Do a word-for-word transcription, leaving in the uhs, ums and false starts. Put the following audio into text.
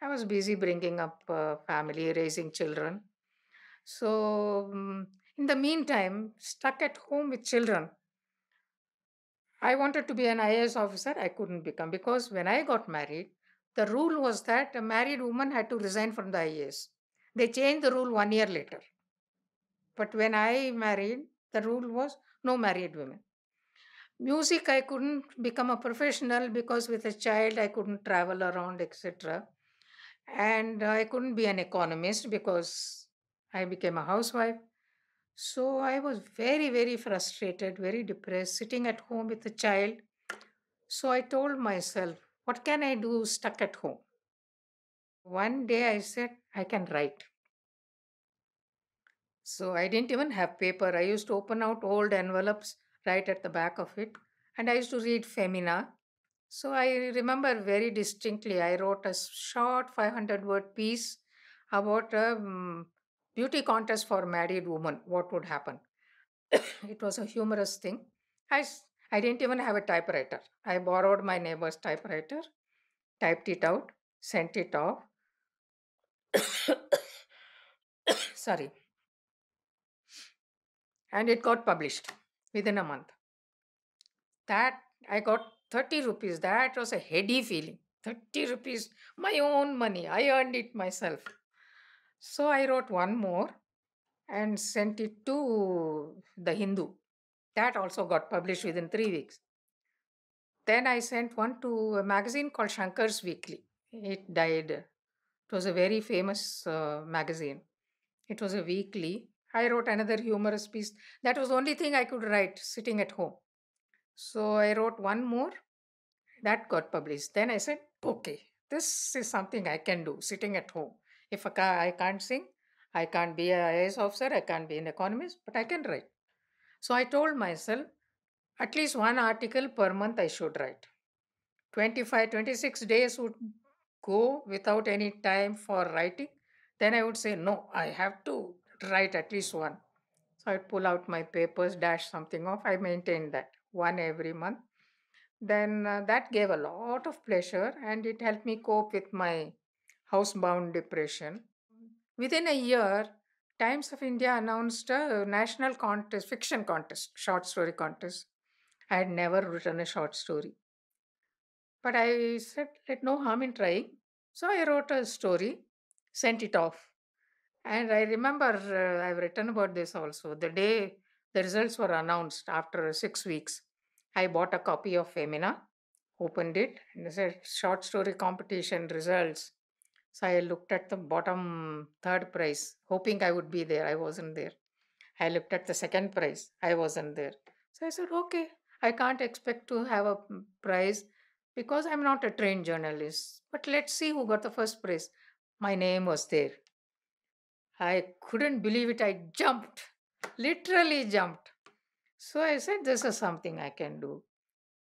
I was busy bringing up uh, family, raising children. So, mm, in the meantime, stuck at home with children, I wanted to be an I A S officer. I couldn't become because when I got married, the rule was that a married woman had to resign from the I A S. They changed the rule one year later. But when I married, the rule was no married women. Music, I couldn't become a professional because with a child, I couldn't travel around, et cetera. And I couldn't be an economist because I became a housewife. So I was very, very frustrated, very depressed, sitting at home with a child. So I told myself, what can I do stuck at home? One day I said, I can write. So I didn't even have paper. I used to open out old envelopes right at the back of it. And I used to read Femina. So I remember very distinctly, I wrote a short five hundred word piece about a um, beauty contest for married women, what would happen. It was a humorous thing. I, I didn't even have a typewriter. I borrowed my neighbor's typewriter, typed it out, sent it off. Sorry. And it got published within a month. That, I got thirty rupees. That was a heady feeling. thirty rupees, my own money. I earned it myself. So I wrote one more and sent it to The Hindu. That also got published within three weeks. Then I sent one to a magazine called Shankar's Weekly. It died. It was a very famous uh, magazine. It was a weekly. I wrote another humorous piece. That was the only thing I could write sitting at home. So I wrote one more. That got published. Then I said, okay, this is something I can do sitting at home. If I can't sing, I can't be an I A S officer, I can't be an economist, but I can write. So I told myself, at least one article per month I should write. twenty-five, twenty-six days would go without any time for writing. Then I would say, no, I have to write at least one. So I'd pull out my papers, dash something off. I maintained that, one every month. Then uh, that gave a lot of pleasure and it helped me cope with my housebound depression. Within a year, Times of India announced a national contest, fiction contest, short story contest. I had never written a short story. But I said, let no harm in trying. So I wrote a story, sent it off. And I remember uh, I've written about this also. The day the results were announced after six weeks, I bought a copy of Femina, opened it, and it said short story competition results. So I looked at the bottom third prize, hoping I would be there. I wasn't there. I looked at the second prize. I wasn't there. So I said, okay, I can't expect to have a prize because I'm not a trained journalist. But let's see who got the first prize. My name was there. I couldn't believe it. I jumped, literally jumped. So I said, this is something I can do.